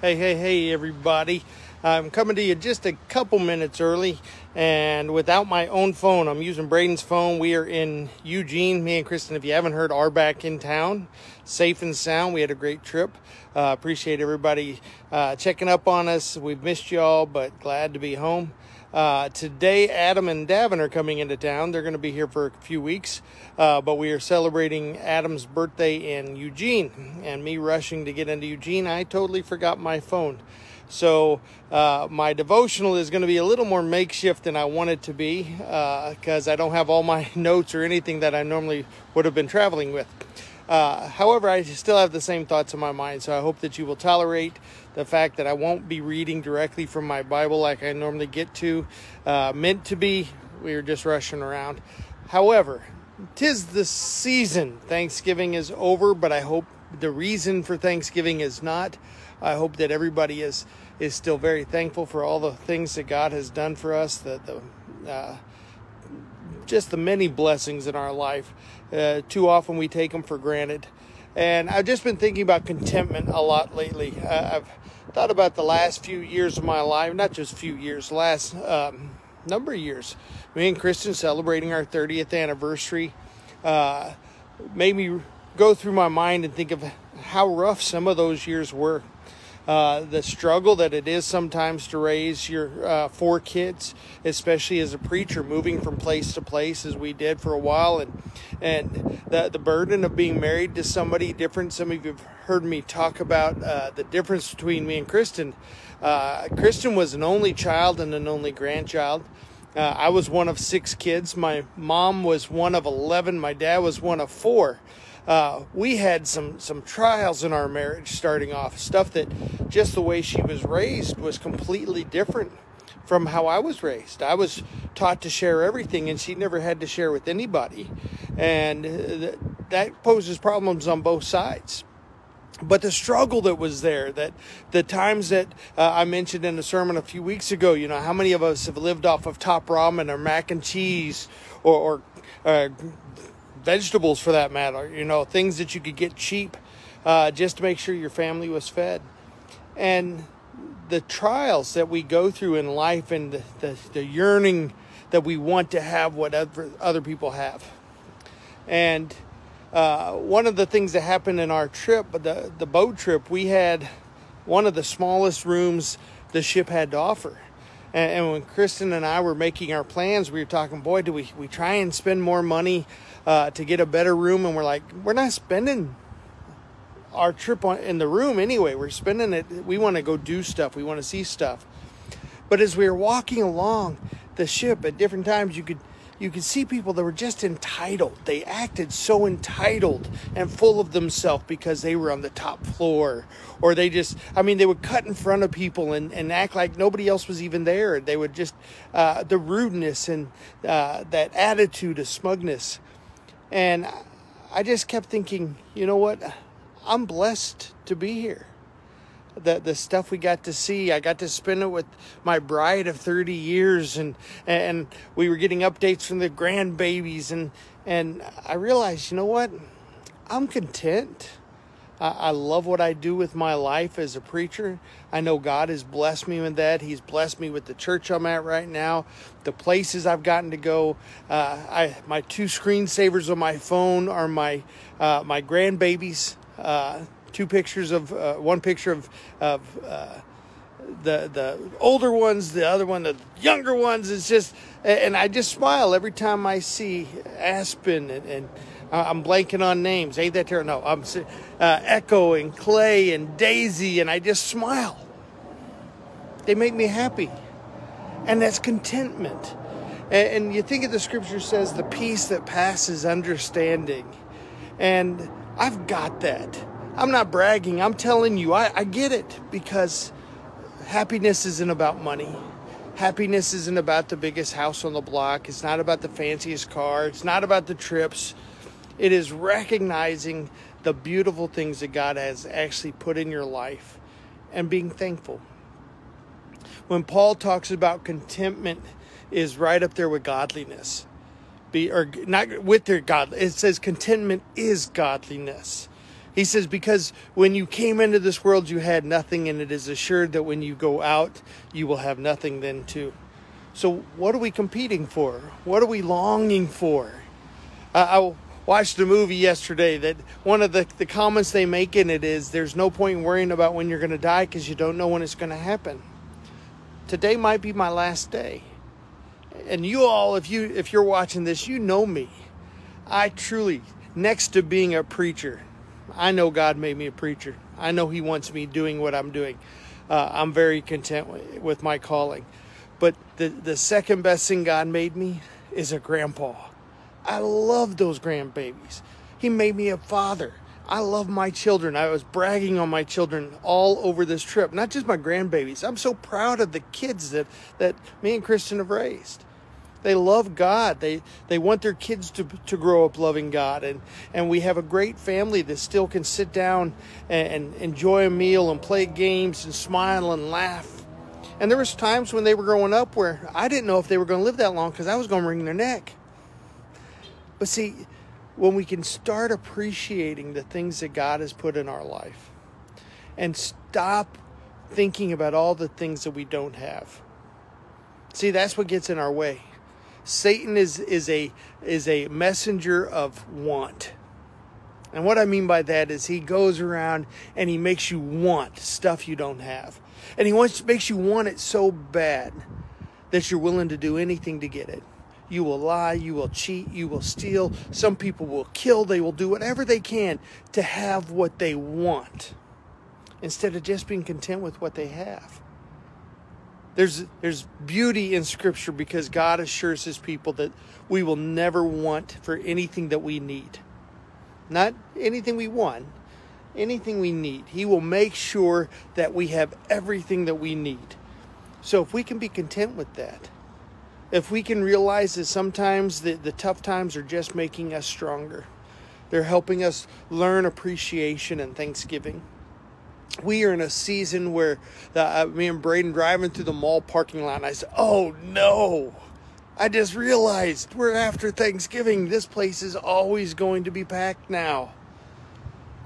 Hey everybody, I'm coming to you just a couple minutes early and without my own phone. I'm using Braden's phone. We are in Eugene. Me and Kristen, if you haven't heard, are back in town, safe and sound. We had a great trip. Appreciate everybody checking up on us. We've missed y'all, but glad to be home. Today, Adam and Davin are coming into town. They're going to be here for a few weeks, but we are celebrating Adam's birthday in Eugene. And me rushing to get into Eugene, I totally forgot my phone. So my devotional is going to be a little more makeshift than I want it to be because I don't have all my notes or anything that I normally would have been traveling with. However, I still have the same thoughts in my mind, so I hope that you will tolerate the fact that I won't be reading directly from my Bible like I normally get to. Meant to be, we were just rushing around. However, 'tis the season. Thanksgiving is over, but I hope the reason for Thanksgiving is not. I hope that everybody is still very thankful for all the things that God has done for us, just the many blessings in our life. Too often we take them for granted. And I've just been thinking about contentment a lot lately. I've thought about the last few years of my life, not just few years, last number of years. Me and Kristen celebrating our 30th anniversary made me go through my mind and think of how rough some of those years were. The struggle that it is sometimes to raise your four kids, especially as a preacher, moving from place to place as we did for a while, and the burden of being married to somebody different. Some of you have heard me talk about the difference between me and Kristen. Kristen was an only child and an only grandchild. I was one of 6 kids. My mom was one of 11. My dad was one of 4. We had some trials in our marriage starting off, stuff that just the way she was raised was completely different from how I was raised. I was taught to share everything, and she never had to share with anybody. And that poses problems on both sides. But the struggle that was there, that the times that I mentioned in a sermon a few weeks ago, you know, how many of us have lived off of top ramen or mac and cheese or vegetables for that matter, you know, things that you could get cheap just to make sure your family was fed. And the trials that we go through in life and the yearning that we want to have what other people have. And one of the things that happened in our trip, the boat trip, we had one of the smallest rooms the ship had to offer. And when Kristen and I were making our plans, we were talking, boy, do we try and spend more money to get a better room? And we're like, we're not spending our trip in the room anyway. We're spending it. We want to go do stuff. We want to see stuff. But as we were walking along the ship at different times, you could see people that were just entitled. They acted so entitled and full of themselves because they were on the top floor. Or they just, I mean, they would cut in front of people and act like nobody else was even there. They would just, the rudeness and that attitude of smugness. And I just kept thinking, you know what? I'm blessed to be here. The stuff we got to see, I got to spend it with my bride of 30 years and we were getting updates from the grandbabies and I realized, you know what, I'm content. I love what I do with my life as a preacher. I know God has blessed me with that. He's blessed me with the church I'm at right now, the places I've gotten to go. My 2 screensavers on my phone are my grandbabies. 2 pictures of one picture of the older ones, the other one, the younger ones. It's just, and I just smile every time I see Aspen and I'm blanking on names. Ain't that terrible? No, I'm Echo and Clay and Daisy, and I just smile. They make me happy, and that's contentment. And you think of the scripture says the peace that passes understanding, and I've got that. I'm not bragging. I'm telling you, I get it because happiness isn't about money. Happiness isn't about the biggest house on the block. It's not about the fanciest car. It's not about the trips. It is recognizing the beautiful things that God has actually put in your life and being thankful. When Paul talks about contentment is right up there with godliness. It says contentment is godliness. He says, because when you came into this world, you had nothing, and it is assured that when you go out, you will have nothing then too. So what are we competing for? What are we longing for? I watched a movie yesterday that one of the comments they make in it is, there's no point in worrying about when you're going to die because you don't know when it's going to happen. Today might be my last day. And you all, if you're watching this, you know me. I truly, next to being a preacher, I know God made me a preacher. I know He wants me doing what I'm doing. I'm very content with my calling. But the second best thing God made me is a grandpa. I love those grandbabies. He made me a father. I love my children. I was bragging on my children all over this trip, not just my grandbabies. I'm so proud of the kids that me and Kristen have raised. They love God. They want their kids to grow up loving God. And we have a great family that still can sit down and enjoy a meal and play games and smile and laugh. And there was times when they were growing up where I didn't know if they were going to live that long because I was going to wring their neck. But see, when we can start appreciating the things that God has put in our life and stop thinking about all the things that we don't have. See, that's what gets in our way. Satan is a messenger of want. And what I mean by that is he goes around and he makes you want stuff you don't have. And he makes you want it so bad that you're willing to do anything to get it. You will lie, you will cheat, you will steal. Some people will kill, they will do whatever they can to have what they want instead of just being content with what they have. There's beauty in Scripture because God assures His people that we will never want for anything that we need. Not anything we want, anything we need. He will make sure that we have everything that we need. So if we can be content with that, if we can realize that sometimes the tough times are just making us stronger, they're helping us learn appreciation and thanksgiving. We are in a season where me and Braden driving through the mall parking lot, and I said, oh no, I just realized we're after Thanksgiving. This place is always going to be packed now.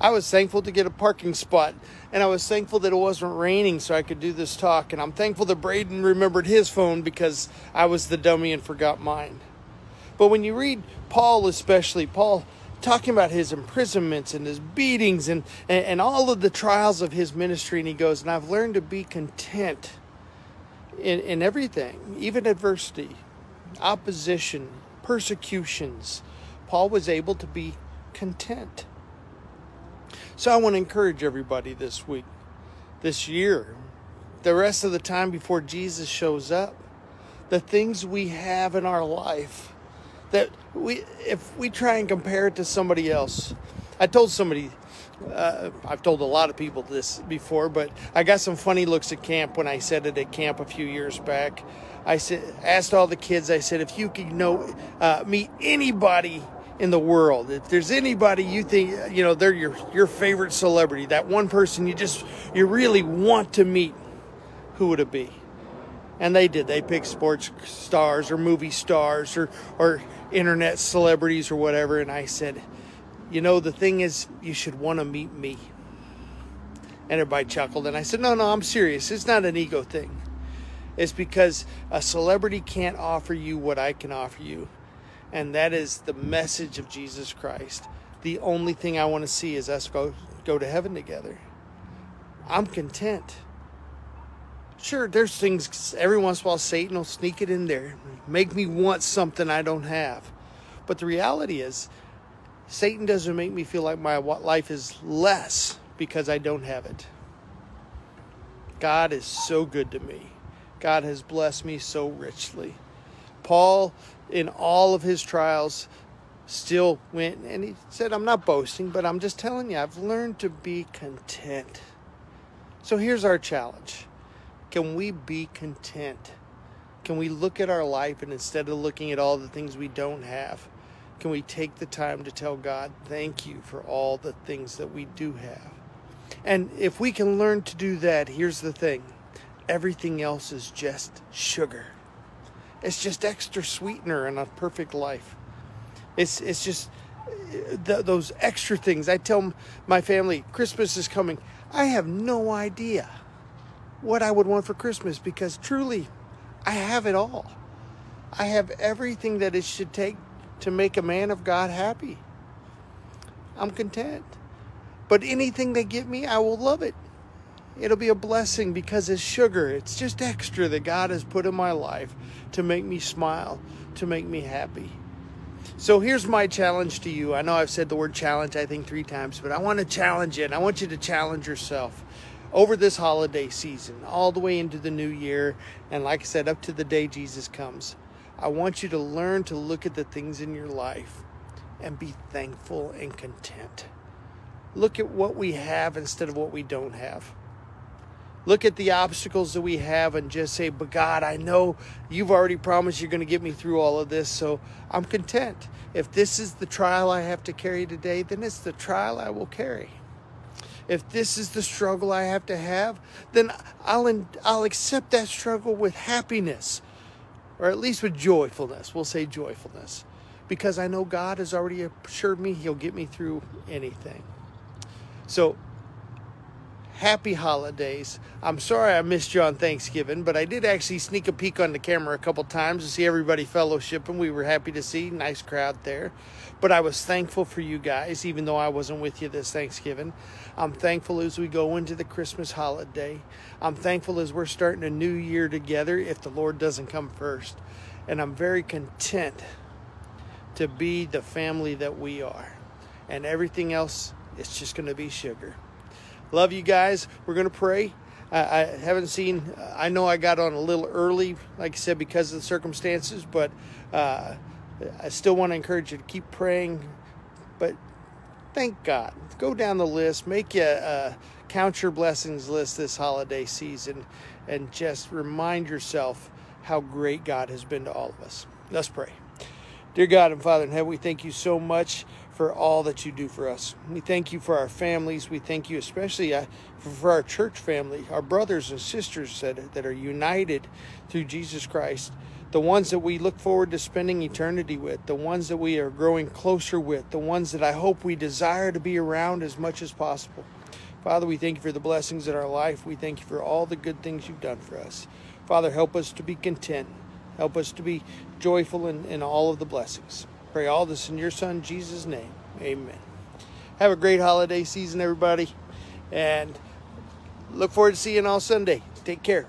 I was thankful to get a parking spot, and I was thankful that it wasn't raining so I could do this talk, and I'm thankful that Braden remembered his phone because I was the dummy and forgot mine. But when you read Paul especially, Paul talking about his imprisonments and his beatings and all of the trials of his ministry. And he goes, and I've learned to be content in everything, even adversity, opposition, persecutions. Paul was able to be content. So I want to encourage everybody this week, this year, the rest of the time before Jesus shows up, the things we have in our life that if we try and compare it to somebody else. I told somebody, I've told a lot of people this before, but I got some funny looks at camp when I said it at camp a few years back. I asked all the kids, I said, if you could meet anybody in the world, if there's anybody you think, you know, they're your favorite celebrity, that one person you really want to meet, who would it be? And they did. They picked sports stars or movie stars or internet celebrities or whatever. And I said, you know, the thing is, you should want to meet me. And everybody chuckled. And I said, no, I'm serious. It's not an ego thing. It's because a celebrity can't offer you what I can offer you. And that is the message of Jesus Christ. The only thing I want to see is us go to heaven together. I'm content. Sure, there's things, every once in a while Satan will sneak it in there, make me want something I don't have. But the reality is, Satan doesn't make me feel like my life is less because I don't have it. God is so good to me. God has blessed me so richly. Paul, in all of his trials, still went and he said, I'm not boasting, but I'm just telling you, I've learned to be content. So here's our challenge. Can we be content? Can we look at our life, and instead of looking at all the things we don't have, can we take the time to tell God, thank you for all the things that we do have? And if we can learn to do that, here's the thing. Everything else is just sugar. It's just extra sweetener in a perfect life. It's just those extra things. I tell my family, Christmas is coming. I have no idea what I would want for Christmas because truly, I have it all. I have everything that it should take to make a man of God happy. I'm content. But anything they give me, I will love it. It'll be a blessing because it's sugar. It's just extra that God has put in my life to make me smile, to make me happy. So here's my challenge to you. I know I've said the word challenge, I think 3 times, but I want to challenge it. I want you to challenge yourself over this holiday season, all the way into the new year. And like I said, up to the day Jesus comes. I want you to learn to look at the things in your life and be thankful and content. Look at what we have instead of what we don't have. Look at the obstacles that we have and just say, but God, I know you've already promised you're going to get me through all of this, so I'm content. If this is the trial I have to carry today, then it's the trial I will carry. If this is the struggle I have to have, then I'll accept that struggle with happiness, or at least with joyfulness. We'll say joyfulness, because I know God has already assured me he'll get me through anything. So, happy holidays. I'm sorry I missed you on Thanksgiving, but I did actually sneak a peek on the camera a couple times to see everybody fellowship, and we were happy to see. Nice crowd there. But I was thankful for you guys, even though I wasn't with you this Thanksgiving. I'm thankful as we go into the Christmas holiday. I'm thankful as we're starting a new year together, if the Lord doesn't come first. And I'm very content to be the family that we are. And everything else, it's just going to be sugar. Love you guys. We're going to pray. I haven't seen, I know I got on a little early, like I said, because of the circumstances, but I still want to encourage you to keep praying. But thank God. Go down the list. Make you count your blessings list this holiday season and just remind yourself how great God has been to all of us. Let's pray. Dear God and Father in heaven, we thank you so much for all that you do for us. We thank you for our families. We thank you especially for our church family, our brothers and sisters that are united through Jesus Christ, the ones that we look forward to spending eternity with, the ones that we are growing closer with, the ones that I hope we desire to be around as much as possible. Father, we thank you for the blessings in our life. We thank you for all the good things you've done for us. Father, help us to be content. Help us to be joyful in all of the blessings. Pray all this in your son, Jesus' name. Amen. Have a great holiday season, everybody. And look forward to seeing you all Sunday. Take care.